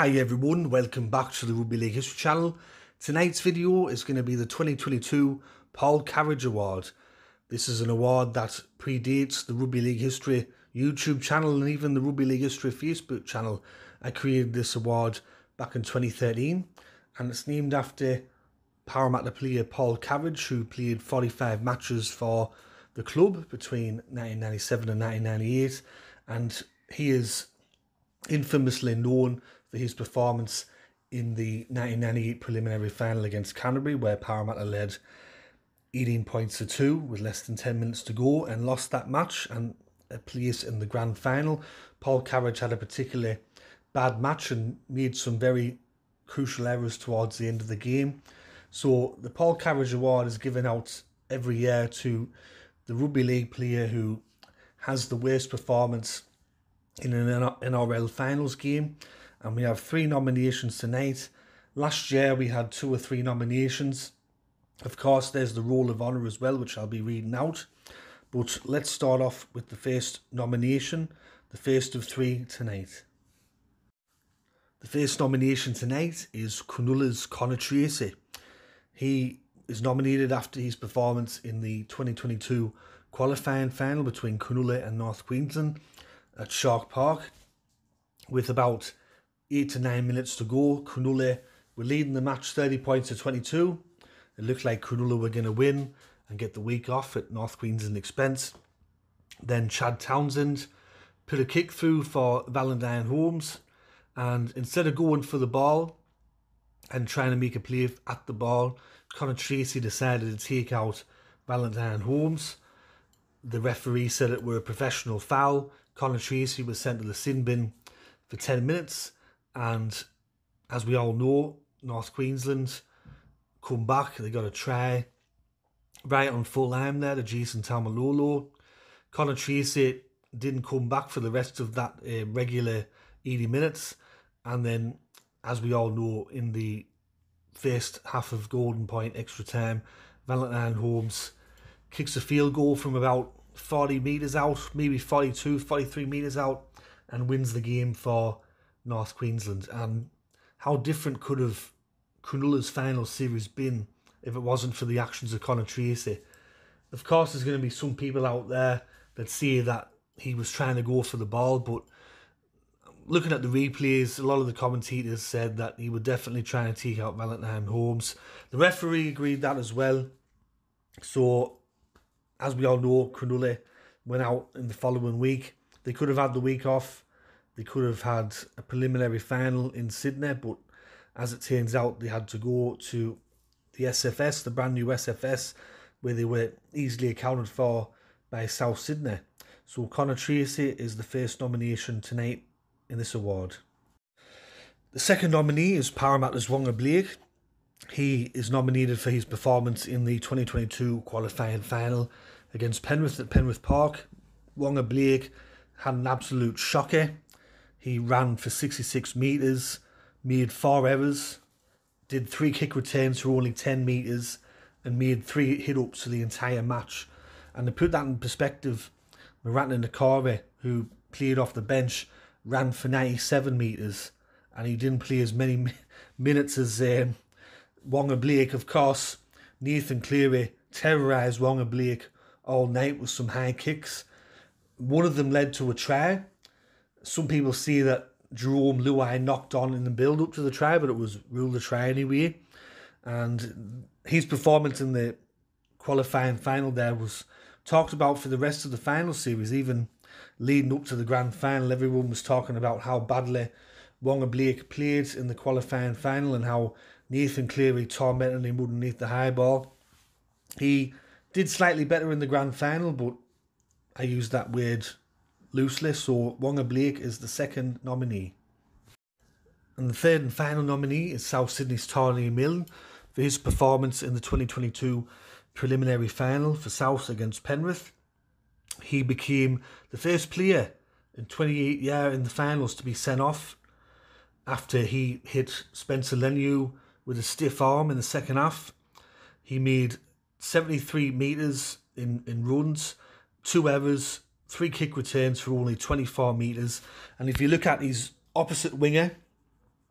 Hi everyone, welcome back to the Rugby League History channel. Tonight's video is going to be the 2022 Paul Carige Award. This is an award that predates the Rugby League History YouTube channel and even the Rugby League History Facebook channel. I created this award back in 2013 and it's named after Parramatta player Paul Carige, who played 45 matches for the club between 1997 and 1998, and he is infamously known for his performance in the 1998 preliminary final against Canterbury, where Parramatta led 18 points to 2 with less than 10 minutes to go and lost that match and a place in the grand final. Paul Carige had a particularly bad match and made some very crucial errors towards the end of the game. So the Paul Carige Award is given out every year to the rugby league player who has the worst performance in an NRL finals game. And we have three nominations tonight. Last year we had two or three nominations. Of course, there's the Roll of Honour as well, which I'll be reading out. But let's start off with the first nomination, the first of three tonight. The first nomination tonight is Cronulla's Connor Tracey. He is nominated after his performance in the 2022 qualifying final between Cronulla and North Queensland at Shark Park. With about 8 to 9 minutes to go, Cronulla were leading the match 30 points to 22. It looked like Cronulla were going to win and get the week off at North Queensland expense. Then Chad Townsend put a kick through for Valentine Holmes, and instead of going for the ball and trying to make a play at the ball, Connor Tracey decided to take out Valentine Holmes. The referee said it were a professional foul. Connor Tracey was sent to the sin bin for 10 minutes. And as we all know, North Queensland come back. They got a try right on full time there to Jason Tamalolo. Connor Tracey didn't come back for the rest of that regular 80 minutes. And then, as we all know, in the first half of Golden Point extra time, Valentine Holmes kicks a field goal from about 40 metres out, maybe 42, 43 metres out, and wins the game for North Queensland. And how different could have Cronulla's final series been if it wasn't for the actions of Connor Tracey? Of course, there's going to be some people out there that say that he was trying to go for the ball, but looking at the replays, a lot of the commentators said that he was definitely trying to take out Valentine Holmes. The referee agreed that as well. So, as we all know, Cronulla went out in the following week. They could have had the week off. They could have had a preliminary final in Sydney, but as it turns out, they had to go to the SFS, the brand new SFS, where they were easily accounted for by South Sydney. So Connor Tracey is the first nomination tonight in this award. The second nominee is Parramatta's Waqa Blake. He is nominated for his performance in the 2022 qualifying final against Penrith at Penrith Park. Waqa Blake had an absolute shocker. He ran for 66 metres, made 4 errors, did 3 kick returns for only 10 metres, and made 3 hit-ups for the entire match. And to put that in perspective, Muratna Nikari, who played off the bench, ran for 97 metres, and he didn't play as many minutes as Waqa Blake. Of course, Nathan Cleary terrorised Waqa Blake all night with some high kicks. One of them led to a try. Some people say that Jerome Luai knocked on in the build-up to the try, but it was ruled a try anyway. And his performance in the qualifying final there was talked about for the rest of the final series, even leading up to the grand final. Everyone was talking about how badly Waqa Blake played in the qualifying final and how Nathan Cleary tormented him underneath the high ball. He did slightly better in the grand final, but I use that word loosely, so Waqa Blake is the second nominee. And the third and final nominee is South Sydney's Tony Milne for his performance in the 2022 preliminary final for South against Penrith. He became the first player in 28 years in the finals to be sent off after he hit Spencer Leniu with a stiff arm in the second half. He made 73 metres in runs, 2 errors, 3 kick returns for only 24 metres. And if you look at his opposite winger,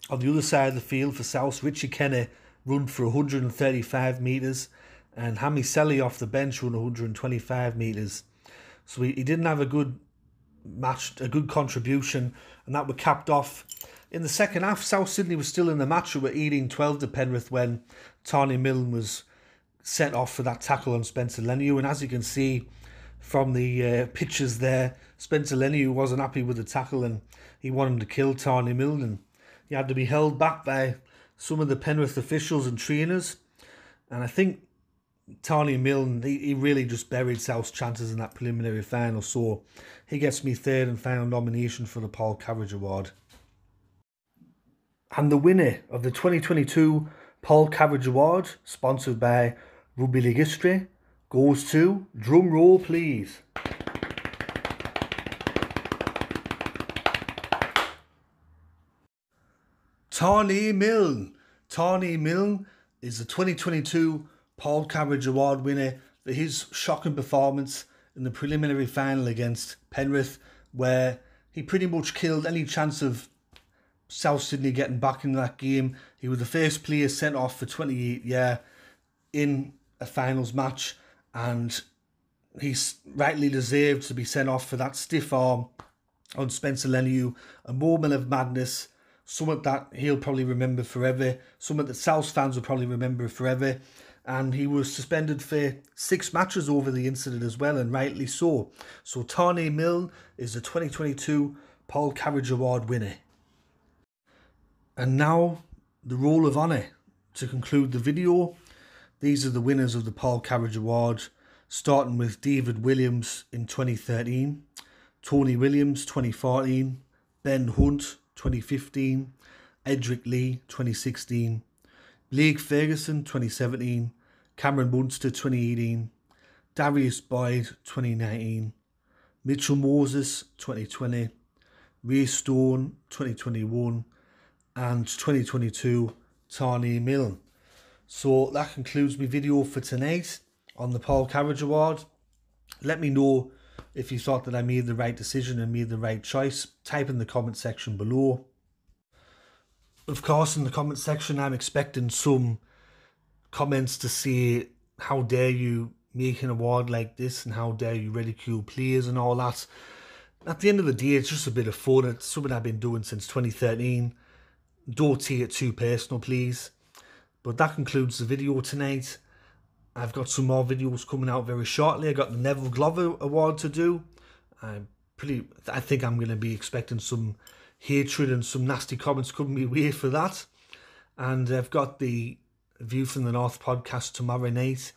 On the other side of the field for South, Richie Kennar run for 135 metres and Hammy Selly off the bench run 125 metres. So he didn't have a good match, a good contribution, and that were capped off. In the second half, South Sydney was still in the match and were eating 12 to Penrith when Tony Milne was set off for that tackle on Spencer Leniu. And as you can see from the pictures there, Spencer Leniu wasn't happy with the tackle and he wanted to kill Tony Milne. And he had to be held back by some of the Penrith officials and trainers. And I think Tony Milne, he really just buried South's chances in that preliminary final. So he gets me third and final nomination for the Paul Carige Award. And the winner of the 2022 Paul Carige Award, sponsored by Rugby League History, goes to, drum roll please, Tony Milne. Tony Milne is the 2022 Paul Carige Award winner for his shocking performance in the preliminary final against Penrith, where he pretty much killed any chance of South Sydney getting back in that game. He was the first player sent off for 28 in a finals match, and he rightly deserved to be sent off for that stiff arm on Spencer Leniu. A moment of madness, something that he'll probably remember forever, something that South fans will probably remember forever. And he was suspended for 6 matches over the incident as well, and rightly so. So Tony Milne is the 2022 Paul Carige Award winner. And now, the Roll of Honour to conclude the video. These are the winners of the Paul Carige Award, starting with David Williams in 2013, Tony Williams 2014, Ben Hunt 2015, Edrick Lee 2016, Blake Ferguson 2017, Cameron Munster 2018, Darius Boyd 2019, Mitchell Moses 2020, Ray Stone 2021, and 2022 Tony Milne. So that concludes my video for tonight on the Paul Carige Award. Let me know if you thought that I made the right decision and made the right choice. Type in the comment section below. Of course, in the comment section I'm expecting some comments to say, how dare you make an award like this, and how dare you ridicule players and all that. At the end of the day, it's just a bit of fun. It's something I've been doing since 2013. Don't take it too personal, please. But that concludes the video tonight. I've got some more videos coming out very shortly. I got the Neville Glover Award to do. I think I'm going to be expecting some hatred and some nasty comments coming my way for that. And I've got the View from the North podcast tomorrow night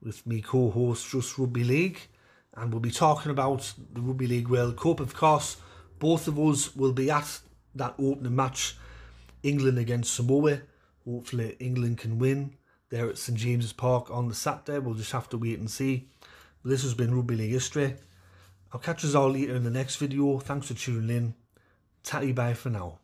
with me co-host Russ Rugby League, and we'll be talking about the Rugby League World Cup. Of course, both of us will be at that opening match, England against Samoa. Hopefully England can win there at St James's Park on the Saturday. We'll just have to wait and see. But this has been Rugby League History. I'll catch us all later in the next video. Thanks for tuning in. Tatty bye for now.